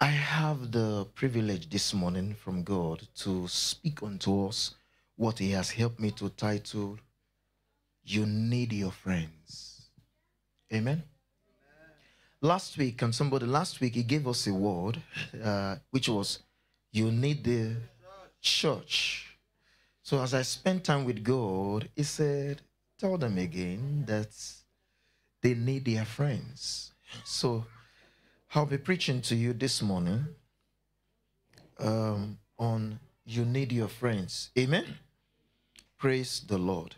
I have the privilege this morning from God to speak unto us what He has helped me to title, You Need Your Friends. Amen? Last week, He gave us a word, which was, you need the church. So as I spent time with God, He said, tell them again that they need their friends. So I'll be preaching to you this morning on you need your friends. Amen? Praise the Lord.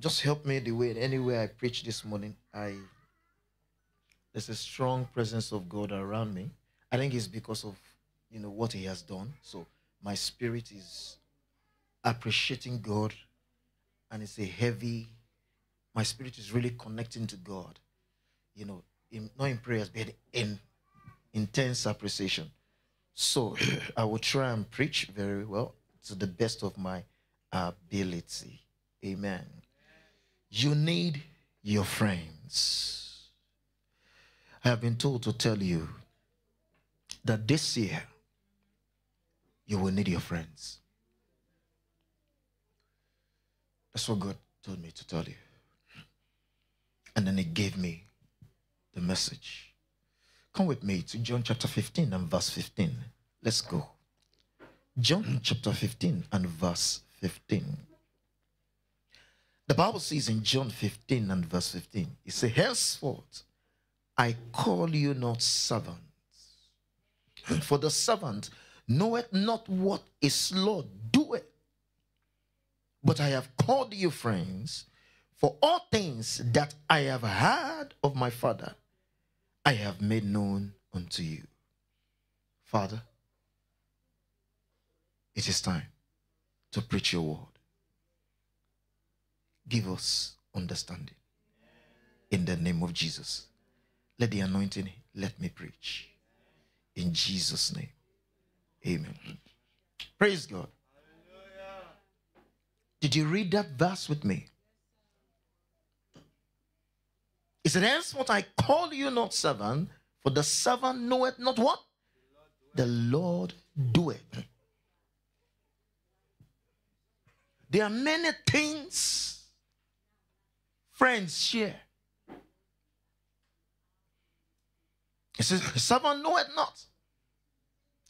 Just help me the way, anywhere I preach this morning, there's a strong presence of God around me. I think it's because of, you know, what He has done. So my spirit is appreciating God, and it's a heavy, my spirit is really connecting to God, you know, not in prayers, but in intense appreciation. So I will try and preach very well to the best of my ability. Amen. You need your friends. I have been told to tell you that this year you will need your friends. That's what God told me to tell you. And then He gave me the message. Come with me to John chapter 15 and verse 15. Let's go. John chapter 15 and verse 15. The Bible says in John 15 and verse 15, it says, henceforth, I call you not servants, for the servant knoweth not what his Lord doeth. But I have called you friends, for all things that I have heard of my Father, I have made known unto you. Father, it is time to preach your word. Give us understanding. In the name of Jesus. Let the anointing, let me preach. In Jesus' name. Amen. Praise God. Hallelujah. Did you read that verse with me? It said, henceforth I call you not servant, for the servant knoweth not what? The Lord doeth. There are many things friends share. It says, the servant knoweth not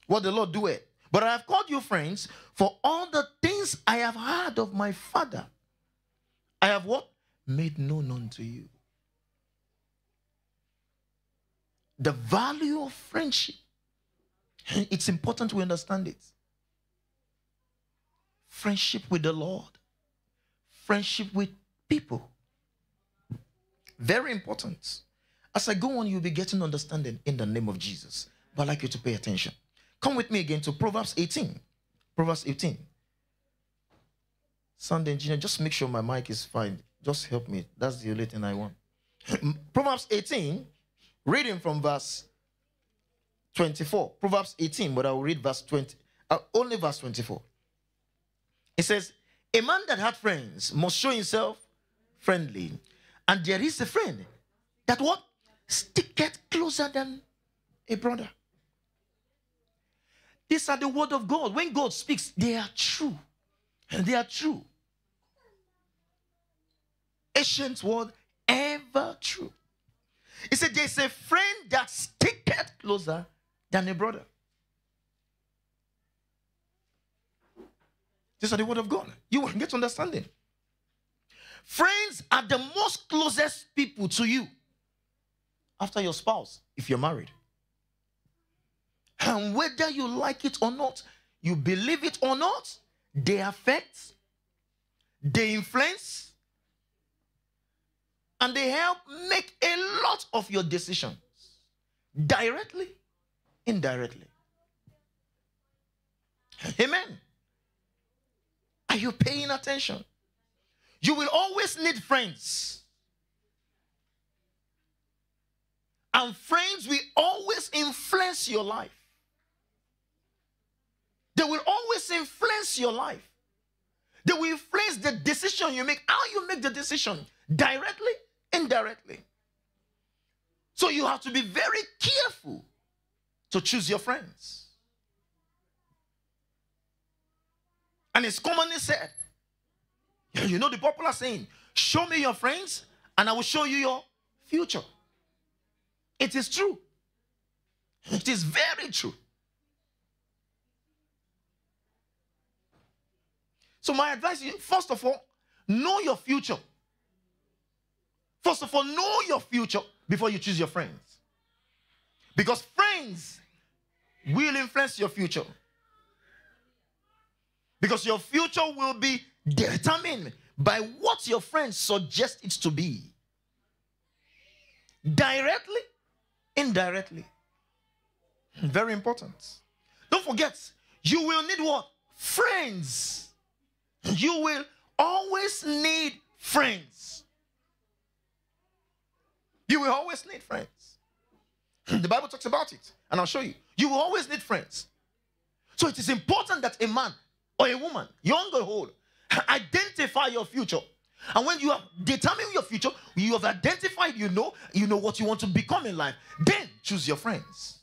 what the Lord doeth. But I have called you friends, for all the things I have heard of my Father, I have what? Made known unto you. The value of friendship. It's important we understand it. Friendship with the Lord. Friendship with people. Very important. As I go on, you'll be getting understanding in the name of Jesus. But I'd like you to pay attention. Come with me again to Proverbs 18. Proverbs 18. Sound engineer, just make sure my mic is fine. Just help me. That's the only thing I want. Proverbs 18. Reading from verse 24. Proverbs 18, but I will read verse 20. Only verse 24. It says, a man that hath friends must show himself friendly. And there is a friend that what? Sticketh closer than a brother. These are the word of God. When God speaks, they are true. And they are true. Ancient word, ever true. He said, there's a friend that sticketh closer than a brother. These are the word of God. You will get understanding. Friends are the most closest people to you after your spouse, if you're married. And whether you like it or not, you believe it or not, they affect, they influence, and they help make a lot of your decisions, directly, indirectly. Amen. Are you paying attention? You will always need friends. And friends will always influence your life. They will always influence your life. They will influence the decision you make, how you make the decision, directly, indirectly. So you have to be very careful to choose your friends. And it's commonly said, you know the popular saying, show me your friends and I will show you your future. It is true. It is very true. So my advice is, first of all, know your future. First of all, know your future before you choose your friends. Because friends will influence your future. Because your future will be determined by what your friends suggest it to be. Directly, indirectly. Very important. Don't forget, you will need what? Friends. You will always need friends. You will always need friends. The Bible talks about it, and I'll show you. You will always need friends. So it is important that a man or a woman, young or old, identify your future. And when you have determined your future, you have identified, you know what you want to become in life. Then choose your friends.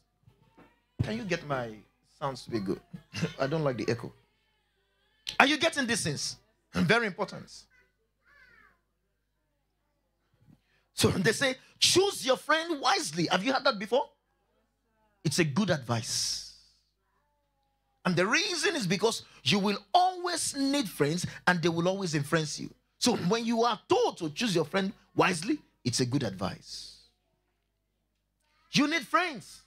Can you get my sounds to be good? I don't like the echo. Are you getting this sense? Very important. So they say, choose your friend wisely. Have you heard that before? It's a good advice. And the reason is because you will always need friends and they will always influence you. So when you are told to choose your friend wisely, it's a good advice. You need friends.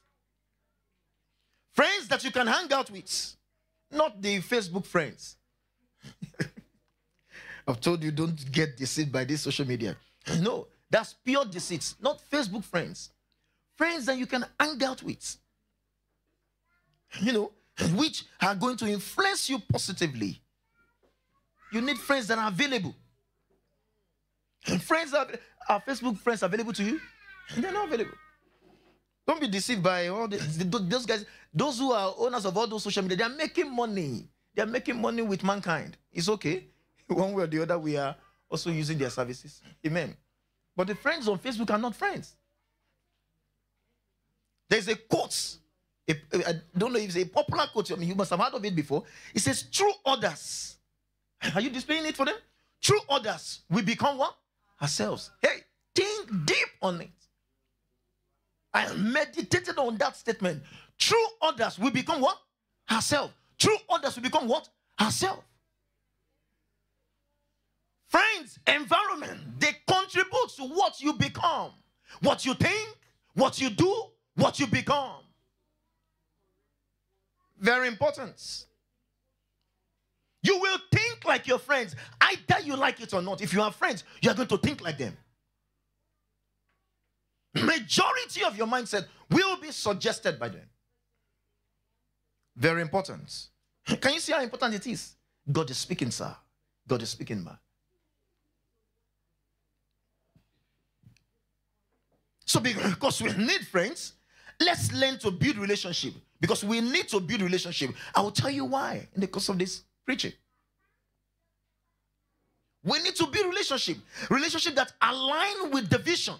Friends that you can hang out with. Not the Facebook friends. I've told you, don't get deceived by this social media. No, that's pure deceit. Not Facebook friends. Friends that you can hang out with. You know, which are going to influence you positively. You need friends that are available. Friends that are Facebook friends available to you? They're not available. Don't be deceived by all those guys. Those who are owners of all those social media, they are making money. They are making money with mankind. It's okay. One way or the other, we are also using their services. Amen. But the friends on Facebook are not friends. There's a quote. I don't know if it's a popular quote. I mean, you must have heard of it before. It says, true others. Are you displaying it for them? True others, we become what? Ourselves. Hey, think deep on it. I meditated on that statement. True others will become what? Herself. True others will become what? Herself. Friends, environment, they contribute to what you become. What you think, what you do, what you become. Very important. You will think like your friends. Either you like it or not. If you have friends, you are going to think like them. Majority of your mindset will be suggested by them. Very important. Can you see how important it is? God is speaking, sir. God is speaking, ma. So because we need friends, let's learn to build relationship. Because we need to build relationship. I will tell you why in the course of this preaching. We need to build relationship. Relationship that align with the vision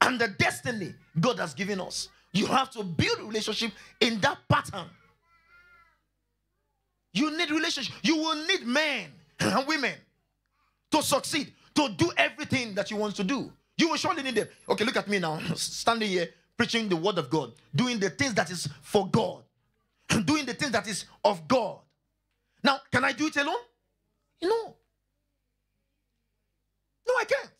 and the destiny God has given us. You have to build relationship in that pattern. You need relationship. You will need men and women to succeed, to do everything that you want to do. You will surely need them. Okay, look at me now, standing here, preaching the word of God, doing the things that is for God, doing the things that is of God. Now, can I do it alone? No. No, I can't.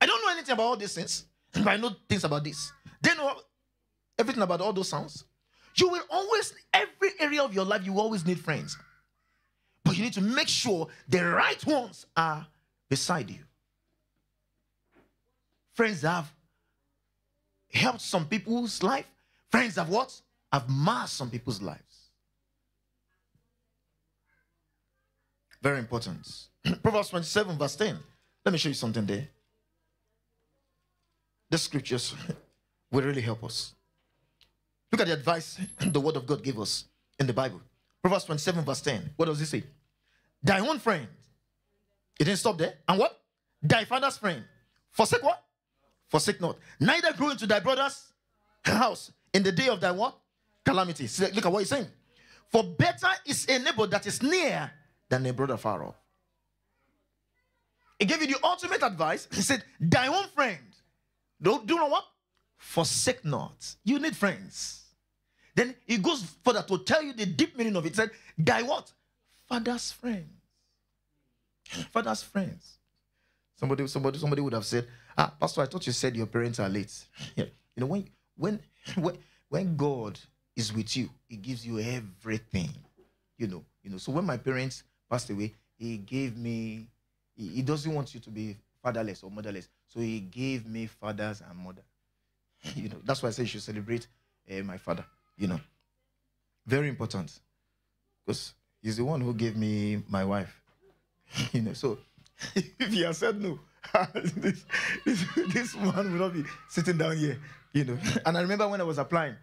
I don't know anything about all these things. But I know things about this. They know everything about all those sounds. You will always, every area of your life, you will always need friends. But you need to make sure the right ones are beside you. Friends have helped some people's life. Friends have what? Have marred some people's lives. Very important. Proverbs 27 verse 10. Let me show you something there. The scriptures will really help us. Look at the advice the word of God gave us in the Bible. Proverbs 27 verse 10. What does it say? Thy own friend. It didn't stop there. And what? Thy father's friend. Forsake what? Forsake not. Neither go into thy brother's house in the day of thy what? calamity. See, look at what he's saying. For better is a neighbor that is near than a brother far off. He gave you the ultimate advice. He said, thy own friend. Don't do not what? Forsake not. You need friends. Then he goes further to tell you the deep meaning of it. He said, thy what? Father's friends. Father's friends. Somebody would have said, ah, Pastor, I thought you said your parents are late. Yeah. You know, when God is with you, he gives you everything. You know. So when my parents passed away, he gave me, he doesn't want you to be fatherless or motherless. So he gave me fathers and mother. You know, that's why I say you should celebrate my father. You know, very important, because he's the one who gave me my wife. You know, so if he has said no, this man will not be sitting down here. You know, and I remember when I was applying.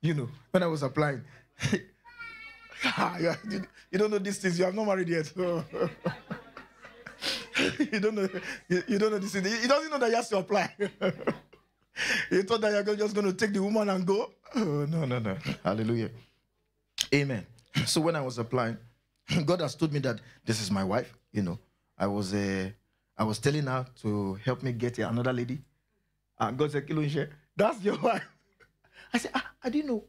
You know, when I was applying, you don't know these things. You have not married yet. So. You don't know this thing. He doesn't know that he has to apply. He thought that you're just going to take the woman and go. Oh, no. Hallelujah. Amen. So when I was applying, God has told me that this is my wife. You know, I was telling her to help me get another lady. And God said, Kilonche, that's your wife. I said, ah, I didn't know.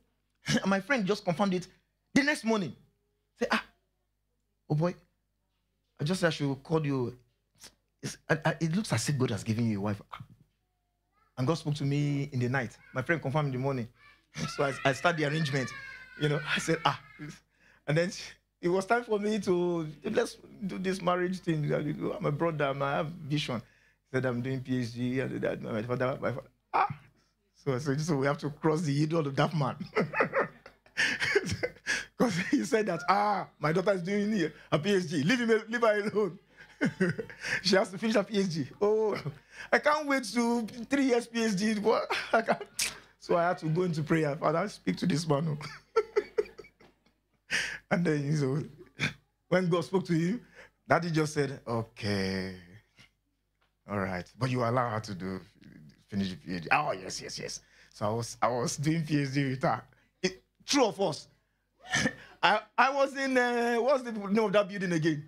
My friend just confirmed it the next morning. Say, ah, oh boy. I just said I should call you. It looks as if God has given you a wife. And God spoke to me in the night. My friend confirmed in the morning. So I started the arrangement. You know, I said, ah. And then it was time for me to, let's do this marriage thing. I'm a brother, I have vision. He said, I'm doing PhD. I did that. My father, ah. So I said, so we have to cross the idol of that man. Because he said that, ah, my daughter is doing a PhD. Leave her alone. She has to finish her PhD. Oh, I can't wait to 3 years PhD. What? So I had to go into prayer. Father, speak to this man. And then, you know, when God spoke to him, Daddy just said, okay, all right. But you allow her to finish the PhD. Oh, yes. So I was doing PhD with her. True or false? I was in, what's the name of that building again?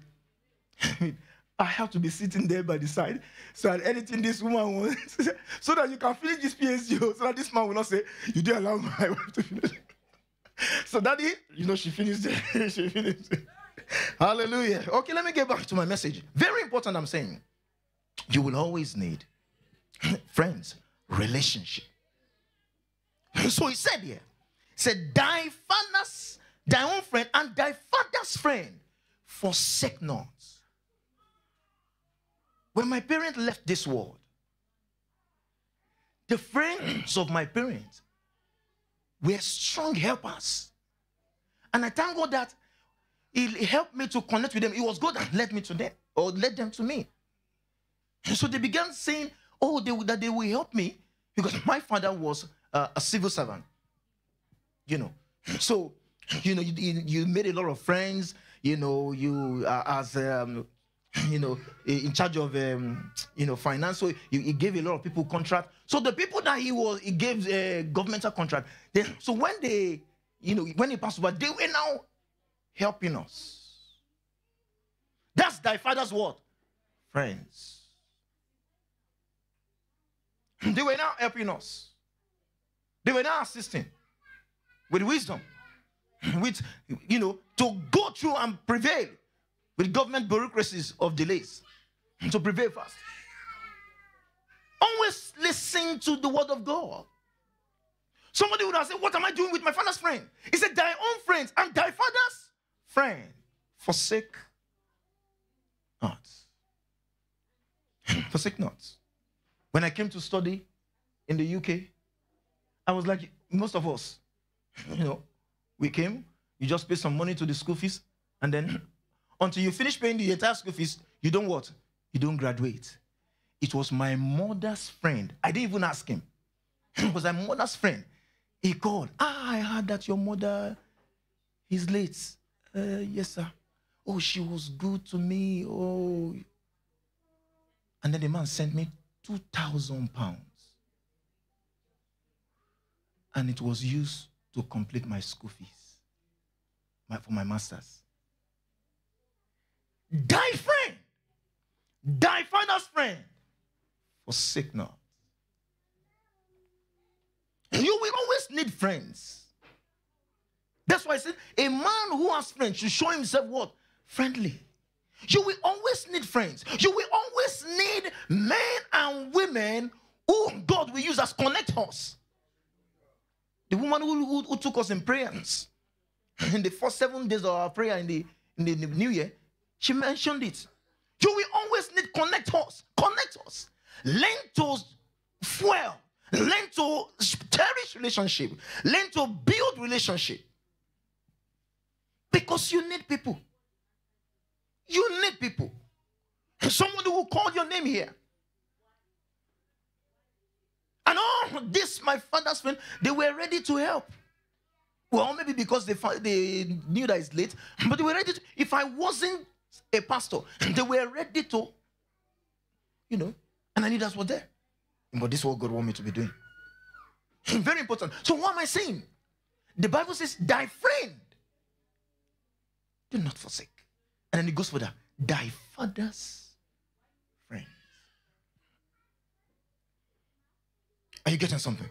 I have to be sitting there by the side so that anything this woman wants, so that you can finish this PhD, so that this man will not say, you didn't allow my wife to finish. So Daddy, you know, she finished it. She finished it. Hallelujah. Okay, let me get back to my message. Very important, I'm saying. You will always need friends, relationship. So he said here, said, thy father's, thy own friend and thy father's friend, forsake not. When my parents left this world, the friends of my parents were strong helpers. And I thank God that it helped me to connect with them. It was God that led me to them, or led them to me. And so they began saying, oh, that they will help me, because my father was a civil servant. You know, so, you know, you made a lot of friends, you know, you as... you know, in charge of, you know, finance. So he gave a lot of people contract. So the people that he gave a governmental contract. So when they, you know, when he passed over, they were now helping us. That's thy father's word, friends. They were now helping us. They were now assisting with wisdom, with, you know, to go through and prevail. With government bureaucracies of delays to prevail fast. Always listen to the word of God. Somebody would have said, what am I doing with my father's friend? He said, thy own friends and thy father's friend, forsake not. Forsake not. When I came to study in the UK, I was like most of us. You know, we came, you just pay some money to the school fees, and then until you finish paying the entire school fees, you don't what? You don't graduate. It was my mother's friend. I didn't even ask him. It was my mother's friend. He called. Ah, I heard that your mother is late. Yes, sir. Oh, she was good to me. Oh. And then the man sent me £2,000. And it was used to complete my school fees for my master's. Thy friend, thy father's friend, forsake not. You will always need friends. That's why I said a man who has friends should show himself what? Friendly. You will always need friends. You will always need men and women who God will use as connectors. The woman who took us in prayers in the first 7 days of our prayer in the new year, she mentioned it. You will always need connectors. Connectors. Learn to fuel. Learn to cherish relationship. Learn to build relationship. Because you need people. You need people. Somebody will call your name here. And all this, my father's friend, they were ready to help. Well, maybe because they knew that it's late, but they were ready to. If I wasn't a pastor, they were ready to, you know, and I knew that's what there. But this is what God wants me to be doing. Very important. So what am I saying? The Bible says, thy friend, do not forsake. And then it goes further. Thy father's friends. Are you getting something?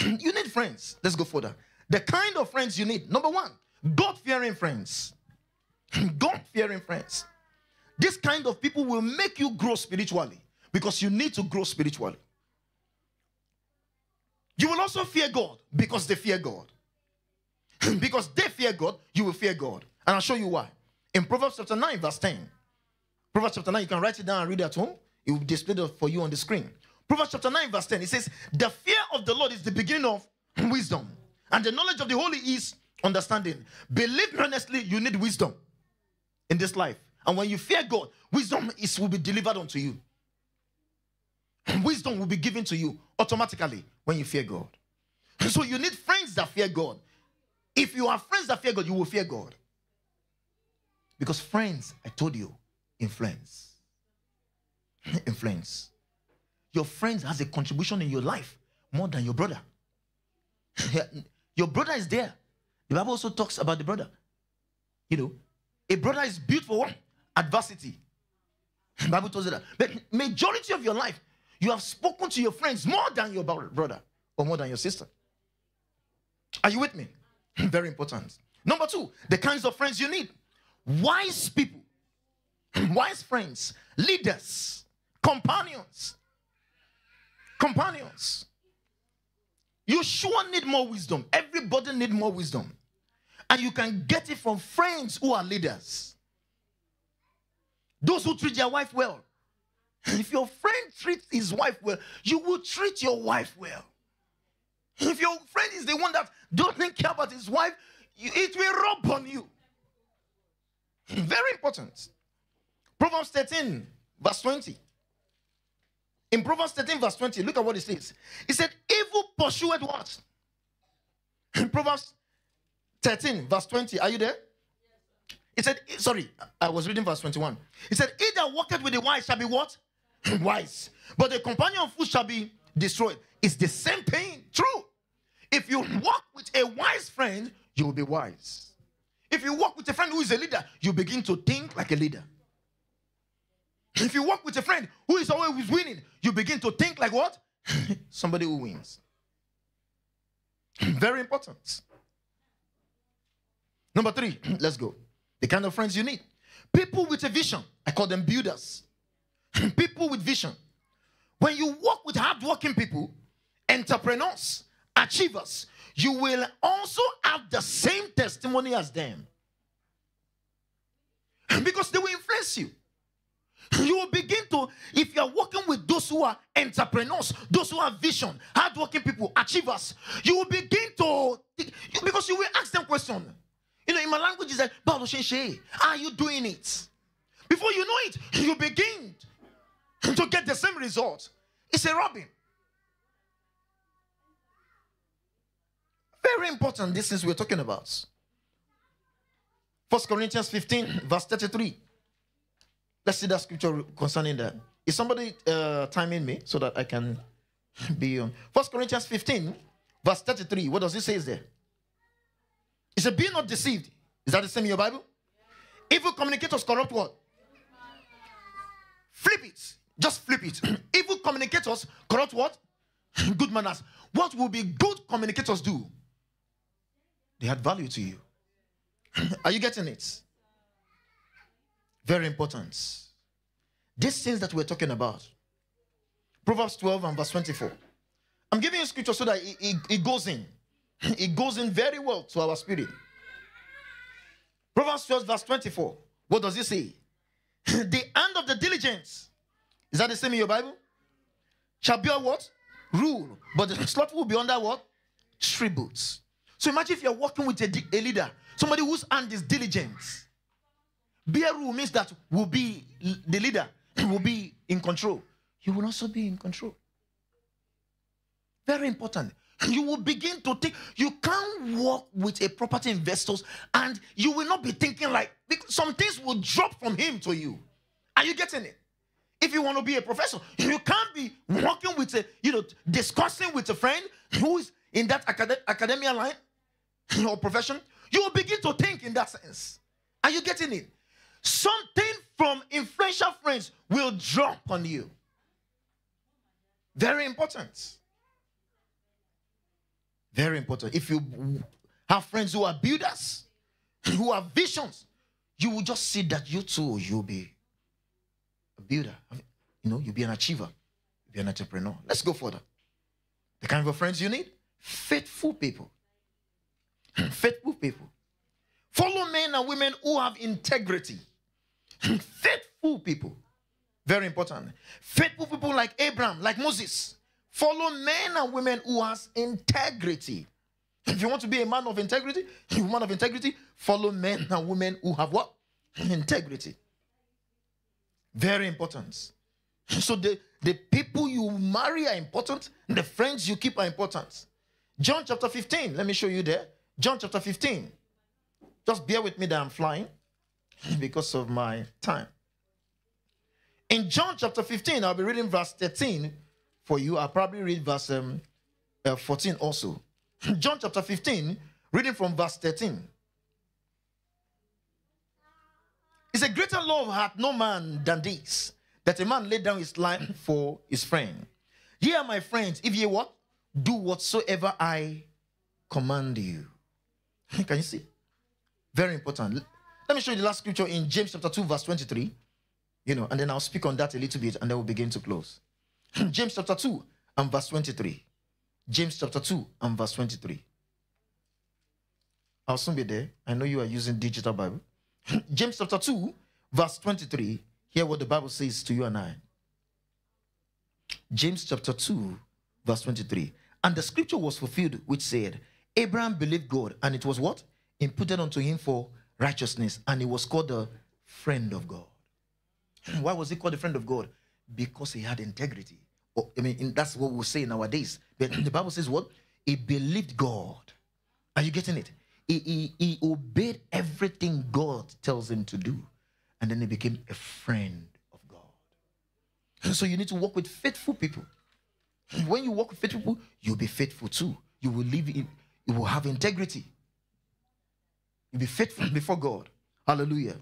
You need friends. Let's go further. The kind of friends you need. Number one, God-fearing friends. God-fearing friends. This kind of people will make you grow spiritually. Because you need to grow spiritually. You will also fear God because they fear God. Because they fear God, you will fear God. And I'll show you why. In Proverbs chapter 9, verse 10. Proverbs chapter 9, you can write it down and read it at home. It will be displayed for you on the screen. Proverbs chapter 9, verse 10. It says, the fear of the Lord is the beginning of wisdom. And the knowledge of the Holy is understanding. Believe honestly, you need wisdom in this life. And when you fear God, wisdom will be delivered unto you. Wisdom will be given to you automatically when you fear God. So you need friends that fear God. If you have friends that fear God, you will fear God. Because friends, I told you, influence. Influence. Your friends has a contribution in your life more than your brother. Your brother is there. The Bible also talks about the brother. You know, a brother is built for what? Adversity. The Bible tells you that. But majority of your life, you have spoken to your friends more than your brother or more than your sister. Are you with me? Very important. Number two, the kinds of friends you need. Wise people, wise friends, leaders, companions. Companions. You sure need more wisdom. Everybody needs more wisdom. And you can get it from friends who are leaders. Those who treat their wife well. If your friend treats his wife well, you will treat your wife well. If your friend is the one that doesn't care about his wife, it will rub on you. Very important. Proverbs 13, verse 20. In Proverbs 13, verse 20, look at what it says. It said, evil pursueth what? In Proverbs 13, verse 20. Are you there? It said, sorry, I was reading verse 21. It said, he that walketh with the wise shall be what? Wise. But the companion of fools shall be destroyed. It's the same thing. True. If you walk with a wise friend, you will be wise. If you walk with a friend who is a leader, you begin to think like a leader. If you walk with a friend who is always winning, you begin to think like what? Somebody who wins. Very important. Number three, let's go. The kind of friends you need. People with a vision. I call them builders. People with vision. When you work with hardworking people, entrepreneurs, achievers, you will also have the same testimony as them. Because they will influence you. You will begin to, if you are working with those who are entrepreneurs, those who have vision, hardworking people, achievers, you will begin to, because you will ask them questions. You know, in my language, it's like, are you doing it? Before you know it, you begin to get the same result. It's a robbing. Very important, this is we're talking about. 1 Corinthians 15, verse 33. Let's see that scripture concerning that. Is somebody timing me so that I can be on? 1 Corinthians 15, Verse 33, what does it say is there? It said, be not deceived. Is that the same in your Bible? Yeah. Evil communicators corrupt what? Flip it. Just flip it. Evil communicators corrupt what? Good manners. What will be good communicators do? They add value to you. Are you getting it? Very important. These things that we're talking about. Proverbs 12 and verse 24. I'm giving you scripture so that it goes in. It goes in very well to our spirit. Proverbs 12 verse 24. What does it say? The end of the diligence. Is that the same in your Bible? Shall bear what? Rule. But the slothful will be under what? Tributes. So imagine if you're working with a leader. Somebody whose hand is diligence. Bear rule means that will be the leader. Will be in control. You will also be in control. Very important. You will begin to think. You can't work with a property investors and you will not be thinking like, some things will drop from him to you. Are you getting it? If you want to be a professor, you can't be working with a, discussing with a friend who is in that academia line or profession. You will begin to think in that sense. Are you getting it? Something from influential friends will drop on you. Very important. Very important. If you have friends who are builders, who have visions, you will just see that you too, you'll be a builder. You'll be an achiever. You'll be an entrepreneur. Let's go further. The kind of friends you need? Faithful people. Faithful people. Follow men and women who have integrity. Faithful people. Very important. Faithful people like Abraham, like Moses. Follow men and women who has integrity. If you want to be a man of integrity, follow men and women who have what? Integrity. Very important. So the people you marry are important. The friends you keep are important. John chapter 15. Let me show you there. John chapter 15. Just bear with me that I'm flying because of my time. In John chapter 15, I'll be reading verse 13. For you, I'll probably read verse 14 also. John chapter 15, reading from verse 13. It's a greater love hath no man than this, that a man lay down his life for his friend. Ye are my friends, if ye what? Do whatsoever I command you. Can you see? Very important. Let me show you the last scripture in James chapter 2, verse 23. And then I'll speak on that a little bit, and then we'll begin to close. James chapter 2 and verse 23. James chapter 2 and verse 23. I'll soon be there. I know you are using digital Bible. James chapter 2 verse 23. Hear what the Bible says to you and I. James chapter 2 verse 23. And the scripture was fulfilled which said, Abraham believed God and it was what? Imputed unto him for righteousness. And he was called the friend of God. Why was he called the friend of God? Because he had integrity. That's what we say nowadays. But the Bible says what? He believed God. Are you getting it? He obeyed everything God tells him to do. And then he became a friend of God. So you need to work with faithful people. When you work with faithful people, you'll be faithful too. You will live in, you will have integrity. You'll be faithful before God. Hallelujah.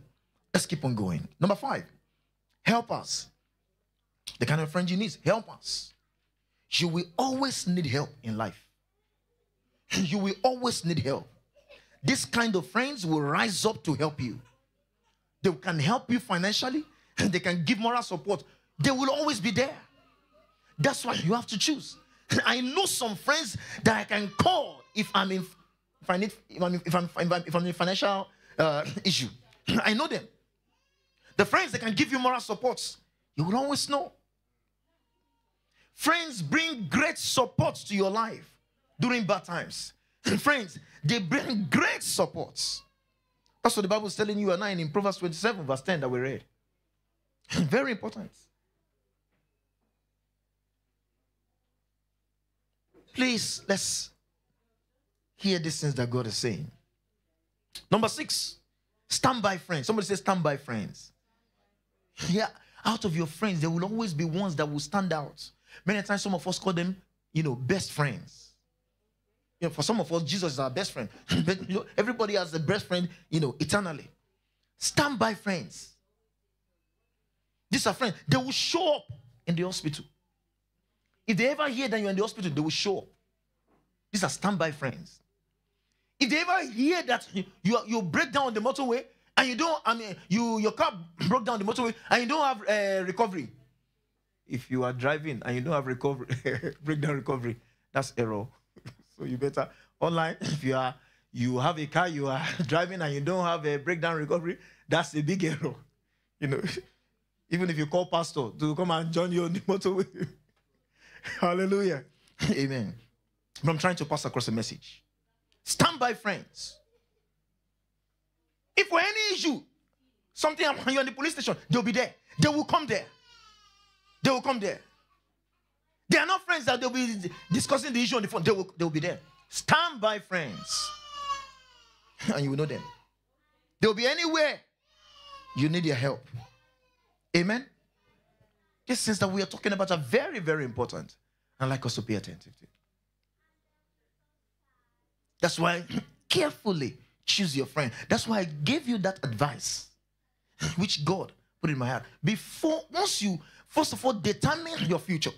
Let's keep on going. Number 5, help us. The kind of friend you need, help us. You will always need help in life. You will always need help. This kind of friends will rise up to help you. They can help you financially. They can give moral support. They will always be there. That's why you have to choose. I know some friends that I can call if I'm in financial issue. I know them. The friends that can give you moral support. You will always know. Friends bring great support to your life during bad times. Friends, they bring great support. That's what the Bible is telling you and I in Proverbs 27 verse 10 that we read. Very important. Please, let's hear these things that God is saying. Number 6, stand by friends. Somebody say stand by friends. Yeah. Out of your friends, there will always be ones that will stand out. Many times, some of us call them, best friends. You know, for some of us, Jesus is our best friend. But, you know, everybody has the best friend, you know, eternally. Stand by friends. These are friends. They will show up in the hospital. If they ever hear that you're in the hospital, they will show up. These are standby friends. If they ever hear that you break down on the motorway and you don't, I mean, your car broke down the motorway and you don't have recovery. If you are driving and you don't have recovery, breakdown recovery, that's error. So you better online. If you have a car, you are driving and you don't have a breakdown recovery, that's a big error. You know, even if you call pastor to come and join you on the motorway. Hallelujah. Amen. But I'm trying to pass across a message. Stand by friends. If for any issue, something happens, you're in the police station, they'll be there. They will come there. They will come there. They are not friends that they'll be discussing the issue on the phone. They will be there. Stand by friends. And you will know them. They'll be anywhere you need their help. Amen? These things that we are talking about are very, very important. I'd like us to pay attentive to. That's why carefully choose your friend. That's why I gave you that advice, which God put in my heart. Once you, first of all, determine your future,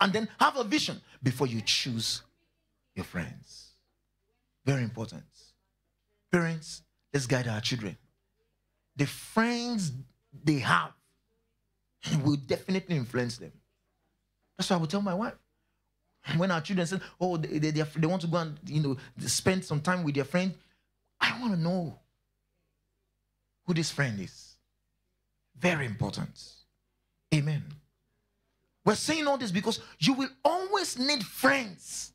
and then have a vision before you choose your friends. Very important. Parents, let's guide our children. The friends they have will definitely influence them. That's why I would tell my wife. When our children said, oh, they want to go and, you know, spend some time with their friend, I want to know who this friend is. Very important. Amen. We're saying all this because you will always need friends.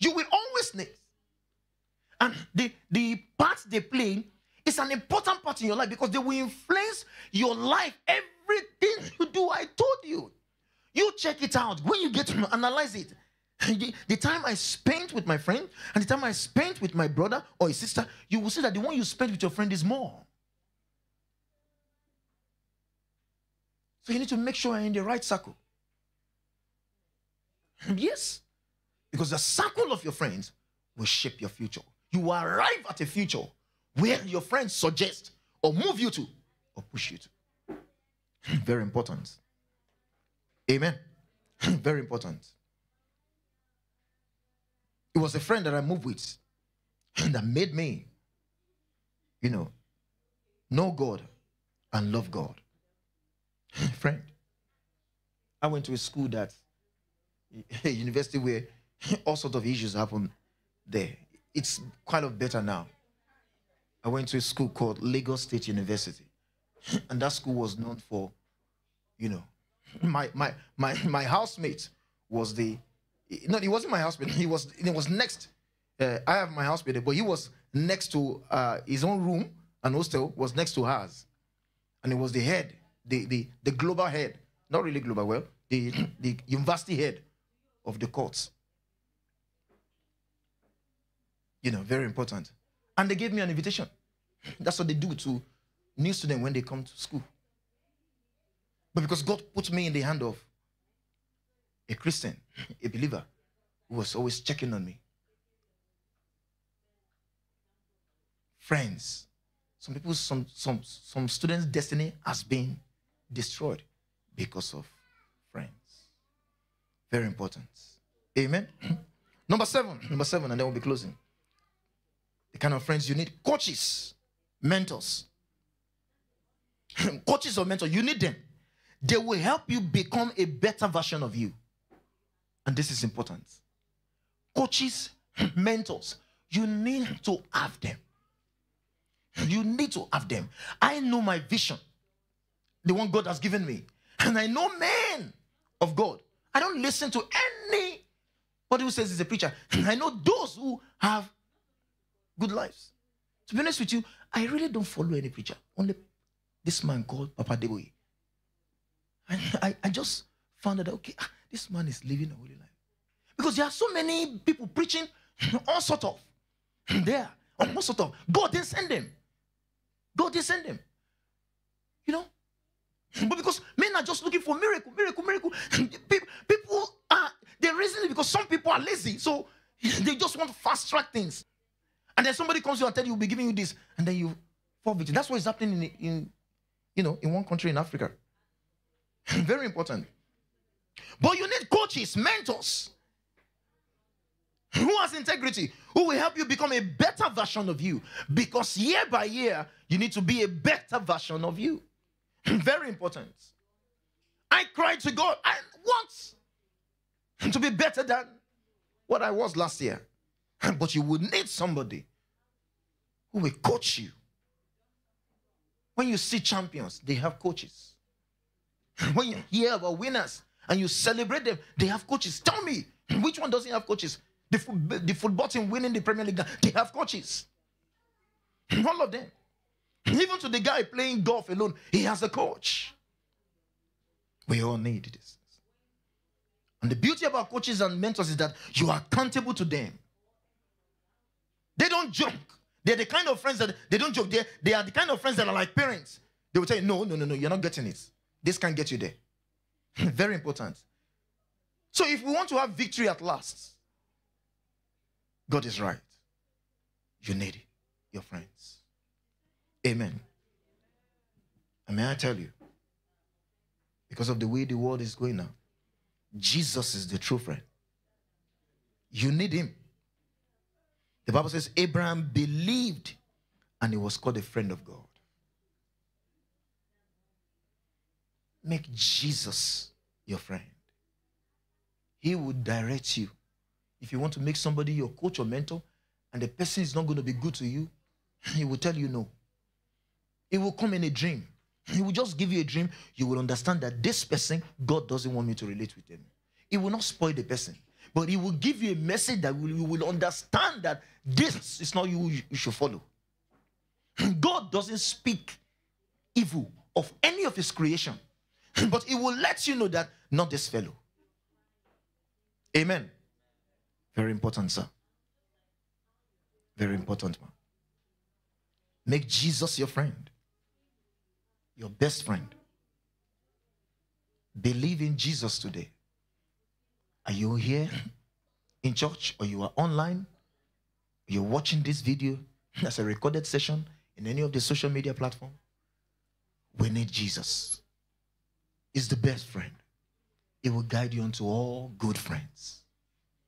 You will always need. And the part they play is an important part in your life because they will influence your life. Everything you do, I told you. You check it out. When you get to analyze it, the time I spent with my friend and the time I spent with my brother or his sister, you will see that the one you spent with your friend is more. So you need to make sure you're in the right circle. Yes, because the circle of your friends will shape your future. You arrive at a future where your friends suggest or move you to or push you to. Very important. Amen. Very important. It was a friend that I moved with that made me, you know God and love God. Friend. I went to a school that, a university where all sorts of issues happen there. It's kind of better now. I went to a school called Lagos State University. And that school was known for, you know, my housemate was the, no, he wasn't my housemate. He was next. I have my housemate, but he was next to his own room and hostel was next to ours, and it was the head, the global head, not really global, well, the university head of the courts. You know, very important. And they gave me an invitation. That's what they do to new students when they come to school. But because God put me in the hand of a Christian, a believer, who was always checking on me. Friends. Some people, some students' destiny has been destroyed because of friends. Very important. Amen. Number seven, and then we'll be closing. The kind of friends you need. Coaches, mentors. Coaches or mentors, you need them. They will help you become a better version of you. And this is important. Coaches, mentors, you need to have them. You need to have them. I know my vision, the one God has given me. And I know men of God. I don't listen to anybody who says he's a preacher. I know those who have good lives. To be honest with you, I really don't follow any preacher. Only this man called Papa Deboye. I just found out that, okay, this man is living a holy life. Because there are so many people preaching all sort of. There, all sort of. God didn't send them. God didn't send them. You know? But because men are just looking for miracle, miracle, miracle. People are, they're reasoning because some people are lazy. So They just want to fast track things. And then somebody comes to you and tells you, we'll be giving you this. And then you fall victim. That's what is happening in one country in Africa. Very important. But you need coaches, mentors, who has integrity, who will help you become a better version of you. Because year by year, you need to be a better version of you. Very important. I cried to God, I want to be better than what I was last year. But you would need somebody who will coach you. When you see champions, they have coaches. When you hear about winners and you celebrate them, they have coaches. Tell me, which one doesn't have coaches? The football team winning the Premier League, they have coaches. All of them. Even to the guy playing golf alone, he has a coach. We all need this. And the beauty about coaches and mentors is that you are accountable to them. They don't joke. They're the kind of friends that they don't joke. They are the kind of friends that are like parents. They will tell you, no, you're not getting it. This can't get you there. Very important. So if we want to have victory at last, God is right. You need your friends. Amen. And may I tell you, because of the way the world is going now, Jesus is the true friend. You need him. The Bible says Abraham believed and he was called a friend of God. Make Jesus your friend. He will direct you. If you want to make somebody your coach or mentor and the person is not going to be good to you, he will tell you no. It will come in a dream. He will just give you a dream. You will understand that this person, God doesn't want me to relate with him. He will not spoil the person. But he will give you a message that you will understand that this is not you you should follow. God doesn't speak evil of any of his creation. But he will let you know that not this fellow. Amen. Very important, sir. Very important, man. Make Jesus your friend. Your best friend. Believe in Jesus today. Are you here in church or you are online? You're watching this video as a recorded session in any of the social media platform? We need Jesus. He's the best friend. He will guide you unto all good friends.